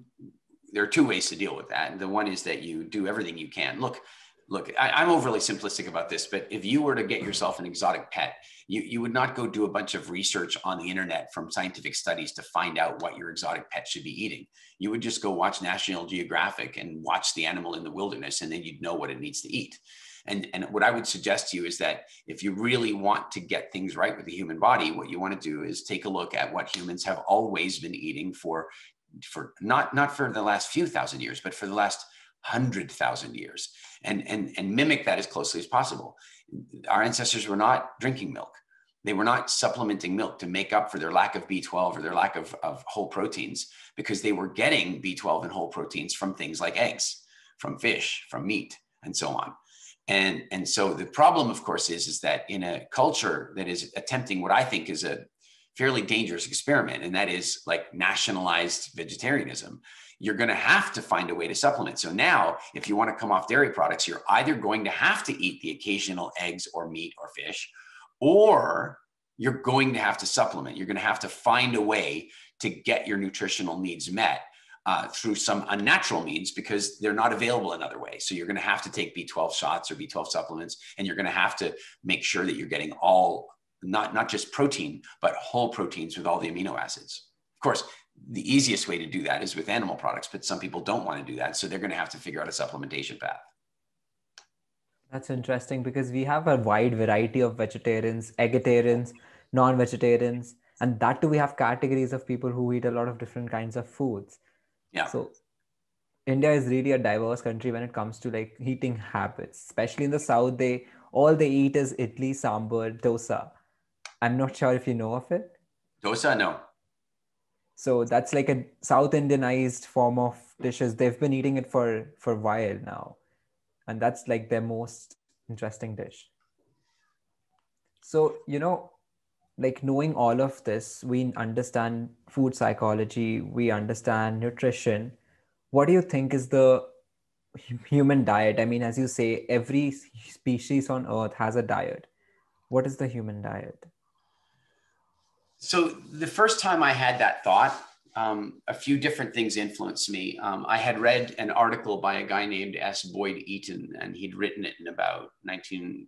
there are two ways to deal with that. And the one is that you do everything you can. Look, look, I, I'm overly simplistic about this, but if you were to get yourself an exotic pet, you, you would not go do a bunch of research on the internet from scientific studies to find out what your exotic pet should be eating. You would just go watch National Geographic and watch the animal in the wilderness, and then you'd know what it needs to eat. And, and what I would suggest to you is that if you really want to get things right with the human body, what you want to do is take a look at what humans have always been eating for, for not, not for the last few thousand years, but for the last hundred thousand years, and, and, and mimic that as closely as possible. Our ancestors were not drinking milk. They were not supplementing milk to make up for their lack of B twelve or their lack of, of whole proteins, because they were getting B twelve and whole proteins from things like eggs, from fish, from meat, and so on. And, and so the problem, of course, is, is that in a culture that is attempting what I think is a fairly dangerous experiment, and that is like nationalized vegetarianism, you're going to have to find a way to supplement. So now, if you want to come off dairy products, you're either going to have to eat the occasional eggs or meat or fish, or you're going to have to supplement. You're going to have to find a way to get your nutritional needs met uh, through some unnatural means, because they're not available another way. So you're going to have to take B twelve shots or B twelve supplements, and you're going to have to make sure that you're getting all, not, not just protein, but whole proteins with all the amino acids. Of course, the easiest way to do that is with animal products, but some people don't want to do that. So they're going to have to figure out a supplementation path. That's interesting, because we have a wide variety of vegetarians, eggetarians, non-vegetarians. And that too, we have categories of people who eat a lot of different kinds of foods. Yeah. So India is really a diverse country when it comes to like eating habits, especially in the South. They all they eat is idli, sambar, dosa. I'm not sure if you know of it. Dosa, no. So that's like a South Indianized form of dishes. They've been eating it for, for a while now. And that's like their most interesting dish. So, you know, like knowing all of this, we understand food psychology, we understand nutrition. What do you think is the human diet? I mean, as you say, every species on earth has a diet. What is the human diet? So the first time I had that thought, um, a few different things influenced me. Um, I had read an article by a guy named S. Boyd Eaton, and he'd written it in about nineteen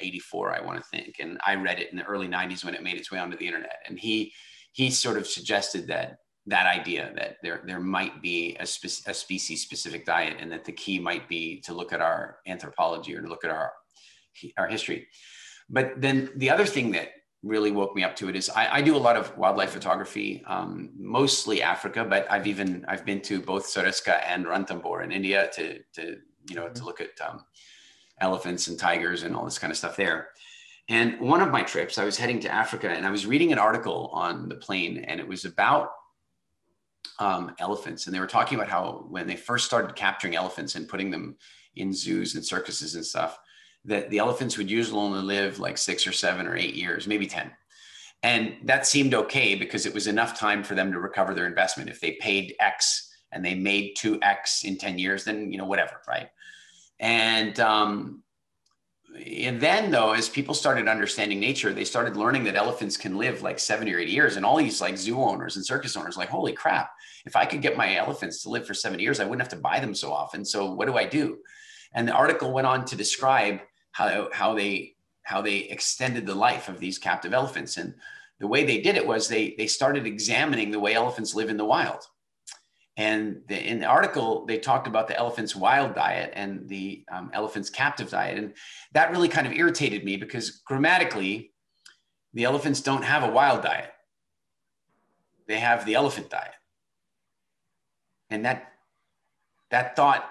eighty-four, I want to think. And I read it in the early nineties when it made its way onto the internet. And he he sort of suggested that that idea that there, there might be a, spe- a species-specific diet, and that the key might be to look at our anthropology or to look at our, our history. But then the other thing that really woke me up to it is I, I do a lot of wildlife photography, um, mostly Africa, but I've even, I've been to both Soreska and Ranthambore in India to, to you know, mm-hmm. to look at um, elephants and tigers and all this kind of stuff there. And one of my trips, I was heading to Africa and I was reading an article on the plane, and it was about um, elephants. And they were talking about how when they first started capturing elephants and putting them in zoos and circuses and stuff, that the elephants would usually only live like six or seven or eight years, maybe ten. And that seemed okay because it was enough time for them to recover their investment. If they paid X and they made two X in ten years, then, you know, whatever, right? And, um, and then though, as people started understanding nature, they started learning that elephants can live like seven or eight years. And all these like zoo owners and circus owners like, holy crap, if I could get my elephants to live for seven years, I wouldn't have to buy them so often. So what do I do? And the article went on to describe how, how they how they extended the life of these captive elephants. And the way they did it was they, they started examining the way elephants live in the wild. And the, in the article, they talked about the elephant's wild diet and the um, elephant's captive diet. And that really kind of irritated me because grammatically, the elephants don't have a wild diet. They have the elephant diet. And that that thought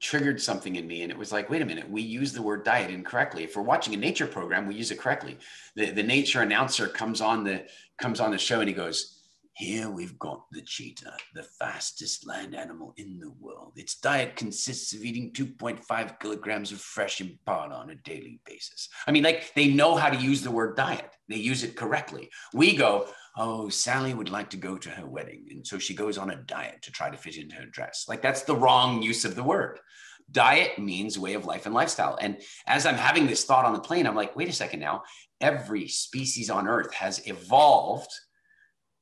triggered something in me. And it was like, wait a minute, we use the word diet incorrectly. If we're watching a nature program, we use it correctly. The, the nature announcer comes on the, comes on the show and he goes, here we've got the cheetah, the fastest land animal in the world. Its diet consists of eating two point five kilograms of fresh impala on a daily basis. I mean, like they know how to use the word diet. They use it correctly. We go, oh, Sally would like to go to her wedding. And so she goes on a diet to try to fit into her dress. Like that's the wrong use of the word. Diet means way of life and lifestyle. And as I'm having this thought on the plane, I'm like, wait a second now, every species on earth has evolved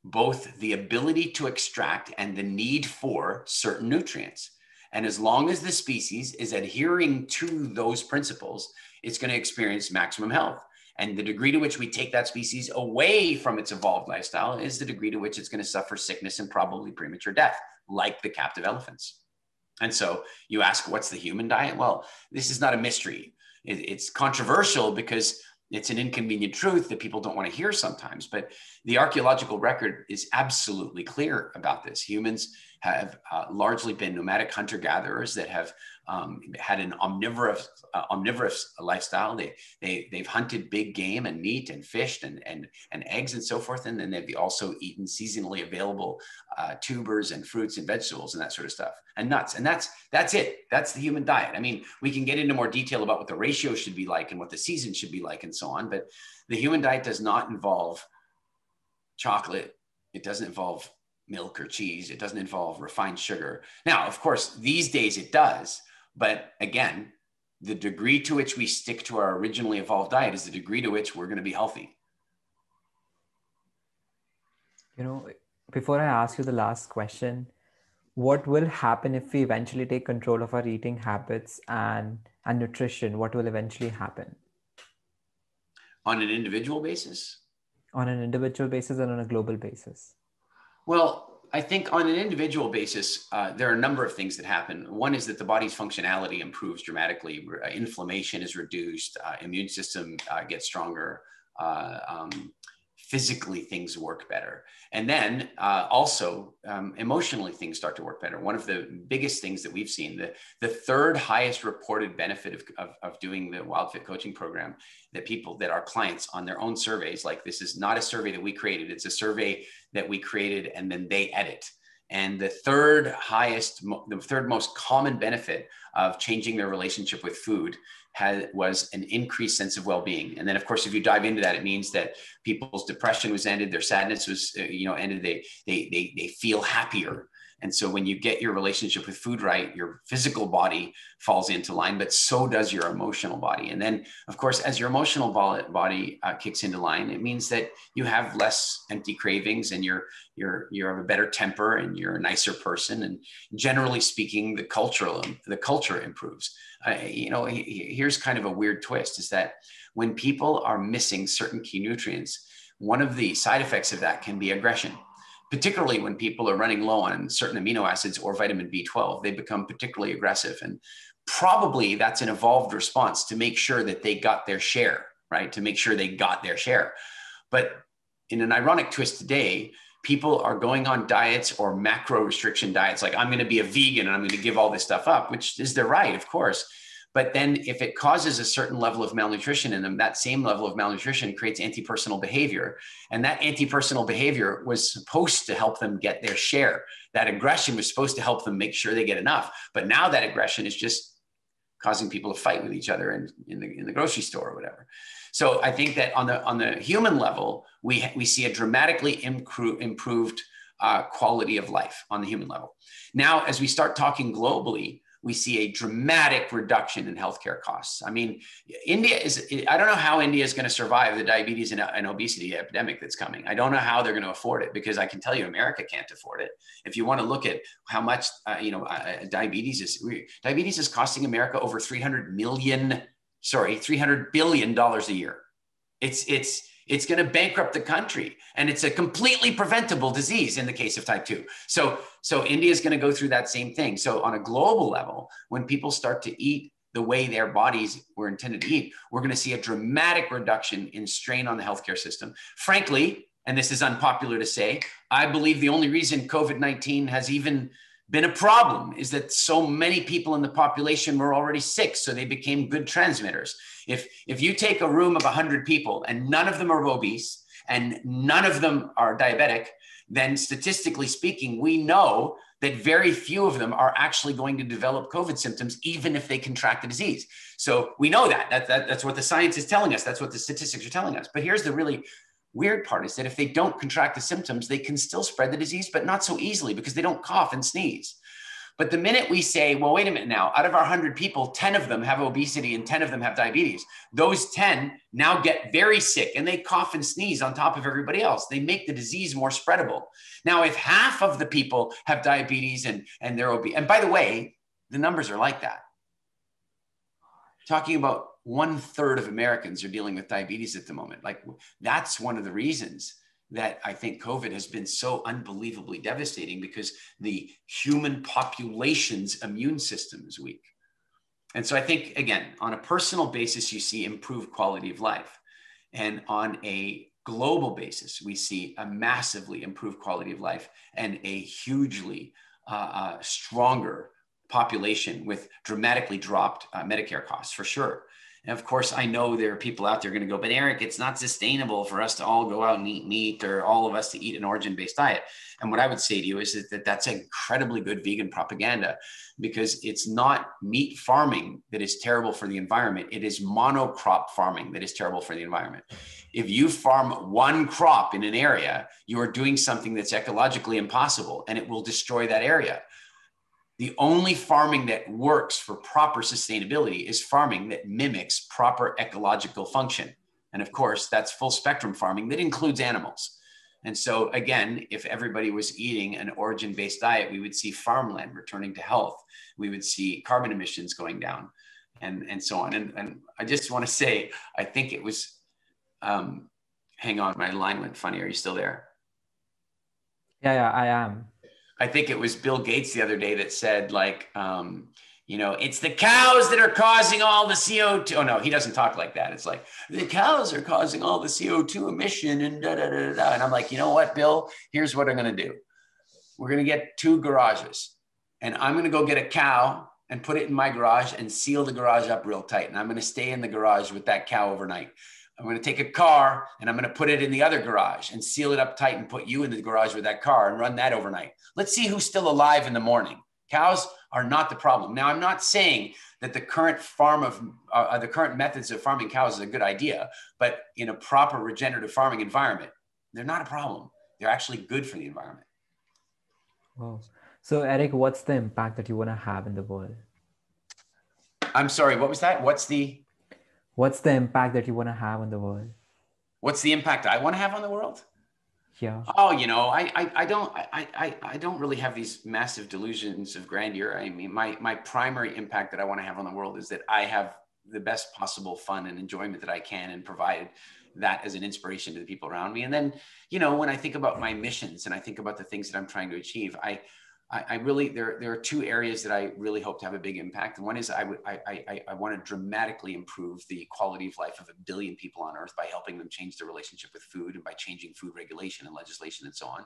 both the ability to extract and the need for certain nutrients. And as long as the species is adhering to those principles, it's going to experience maximum health. And the degree to which we take that species away from its evolved lifestyle is the degree to which it's going to suffer sickness and probably premature death, like the captive elephants. And so you ask, what's the human diet? Well, this is not a mystery. It's controversial because it's an inconvenient truth that people don't want to hear sometimes, but the archaeological record is absolutely clear about this. Humans have uh, largely been nomadic hunter-gatherers that have um, had an omnivorous, uh, omnivorous lifestyle. They, they, they've hunted big game and meat and fished and, and, and eggs and so forth. And then they've also eaten seasonally available uh, tubers and fruits and vegetables and that sort of stuff and nuts. And that's, that's it. That's the human diet. I mean, we can get into more detail about what the ratio should be like and what the season should be like and so on, but the human diet does not involve chocolate. It doesn't involve milk or cheese. It doesn't involve refined sugar. Now, of course, these days it does. But again, the degree to which we stick to our originally evolved diet is the degree to which we're going to be healthy. You know, before I ask you the last question, what will happen if we eventually take control of our eating habits and, and nutrition? What will eventually happen? On an individual basis? On an individual basis and on a global basis. Well, I think on an individual basis, uh, there are a number of things that happen. One is that the body's functionality improves dramatically. Inflammation is reduced. Uh, immune system uh, gets stronger. Uh, um, physically things work better. And then uh, also um, emotionally things start to work better. One of the biggest things that we've seen, the, the third highest reported benefit of, of, of doing the WildFit coaching program, that people, that our clients on their own surveys, like this is not a survey that we created, it's a survey that we created and then they edit. And the third highest, the third most common benefit of changing their relationship with food had, was an increased sense of well-being. And then, of course, if you dive into that, it means that people's depression was ended, their sadness was, you know, ended. They they they they feel happier. And so, when you get your relationship with food right, your physical body falls into line, but so does your emotional body. And then, of course, as your emotional body uh, kicks into line, it means that you have less empty cravings, and you're you're you have a better temper, and you're a nicer person. And generally speaking, the cultural the culture improves. Uh, you know, here's kind of a weird twist: is that when people are missing certain key nutrients, one of the side effects of that can be aggression. Particularly when people are running low on certain amino acids or vitamin B twelve, they become particularly aggressive. And probably that's an evolved response to make sure that they got their share, right? To make sure they got their share. But in an ironic twist today, people are going on diets or macro restriction diets, like I'm going to be a vegan and I'm going to give all this stuff up, which is their right, of course. But then if it causes a certain level of malnutrition in them, that same level of malnutrition creates anti-personal behavior. And that anti-personal behavior was supposed to help them get their share. That aggression was supposed to help them make sure they get enough. But now that aggression is just causing people to fight with each other in, in, the, in the grocery store or whatever. So I think that on the, on the human level, we, we see a dramatically impro- improved uh, quality of life on the human level. Now, as we start talking globally, we see a dramatic reduction in healthcare costs. I mean, India is, I don't know how India is going to survive the diabetes and, and obesity epidemic that's coming. I don't know how they're going to afford it, because I can tell you America can't afford it. If you want to look at how much, uh, you know, uh, diabetes is, diabetes is costing America over three hundred million, sorry, three hundred billion dollars a year. It's, it's, it's going to bankrupt the country, and it's a completely preventable disease in the case of type two. So, so India is going to go through that same thing. So on a global level, when people start to eat the way their bodies were intended to eat, we're going to see a dramatic reduction in strain on the healthcare system. Frankly, and this is unpopular to say, I believe the only reason COVID nineteen has even been a problem is that so many people in the population were already sick, so they became good transmitters. If, if you take a room of one hundred people and none of them are obese and none of them are diabetic, then statistically speaking, we know that very few of them are actually going to develop COVID symptoms, even if they contract the disease. So we know that. That, that that's what the science is telling us. That's what the statistics are telling us. But here's the really weird part, is that if they don't contract the symptoms, they can still spread the disease, but not so easily, because they don't cough and sneeze. But the minute we say, well, wait a minute now, out of our one hundred people, ten of them have obesity and ten of them have diabetes. Those ten now get very sick and they cough and sneeze on top of everybody else. They make the disease more spreadable. Now, if half of the people have diabetes and, and they're obese, and by the way, the numbers are like that. Talking about one third of Americans are dealing with diabetes at the moment. Like, that's one of the reasons that I think COVID has been so unbelievably devastating, because the human population's immune system is weak. And so I think, again, on a personal basis, you see improved quality of life. And on a global basis, we see a massively improved quality of life and a hugely uh, uh, stronger population with dramatically dropped uh, Medicare costs, for sure. And of course, I know there are people out there going to go, but Eric, it's not sustainable for us to all go out and eat meat, or all of us to eat an origin-based diet. And what I would say to you is that that's incredibly good vegan propaganda, because it's not meat farming that is terrible for the environment. It is monocrop farming that is terrible for the environment. If you farm one crop in an area, you are doing something that's ecologically impossible, and it will destroy that area. The only farming that works for proper sustainability is farming that mimics proper ecological function. And of course, that's full spectrum farming that includes animals. And so again, if everybody was eating an origin-based diet, we would see farmland returning to health. We would see carbon emissions going down, and, and so on. And, and I just want to say, I think it was, um, hang on, my line went funny. Are you still there? Yeah, yeah, I am. I think it was Bill Gates the other day that said, like, um, You know, it's the cows that are causing all the C O two. Oh, no, he doesn't talk like that. It's like, the cows are causing all the C O two emission and da, da, da, da. And I'm like, you know what, Bill? Here's what I'm going to do. We're going to get two garages. And I'm going to go get a cow and put it in my garage and seal the garage up real tight. And I'm going to stay in the garage with that cow overnight. I'm going to take a car and I'm going to put it in the other garage and seal it up tight and put you in the garage with that car and run that overnight. Let's see who's still alive in the morning. Cows are not the problem. Now, I'm not saying that the current farm of uh, the current methods of farming cows is a good idea, but in a proper regenerative farming environment, they're not a problem. They're actually good for the environment. Wow. So, Eric, what's the impact that you want to have in the world? I'm sorry, what was that? What's the what's the impact that you want to have on the world? What's the impact I want to have on the world? Yeah. Oh, you know, I, I, I don't, I, I, I don't really have these massive delusions of grandeur. I mean, my, my primary impact that I want to have on the world is that I have the best possible fun and enjoyment that I can, and provide that as an inspiration to the people around me. And then, you know, when I think about my missions and I think about the things that I'm trying to achieve, I, I, I really, there, there are two areas that I really hope to have a big impact. One is I would, I, I, I want to dramatically improve the quality of life of a billion people on earth by helping them change their relationship with food and by changing food regulation and legislation and so on.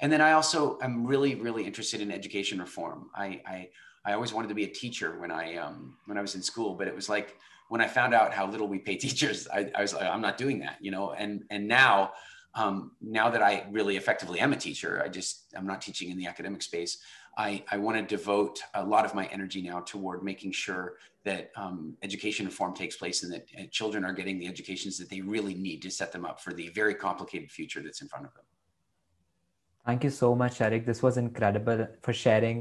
And then I also am really, really interested in education reform. I, I, I always wanted to be a teacher when I, um, when I was in school, but it was like, when I found out how little we pay teachers, I, I was like, I'm not doing that, you know, and, and now, Um, now that I really effectively am a teacher, I just, I'm not teaching in the academic space. I, I want to devote a lot of my energy now toward making sure that um, education reform takes place and that uh, children are getting the educations that they really need to set them up for the very complicated future that's in front of them. Thank you so much, Eric. This was incredible, for sharing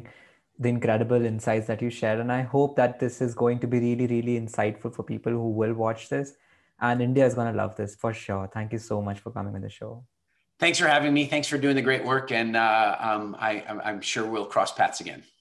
the incredible insights that you shared. And I hope that this is going to be really, really insightful for people who will watch this. And India is going to love this for sure. Thank you so much for coming on the show. Thanks for having me. Thanks for doing the great work. And uh, um, I, I'm sure we'll cross paths again.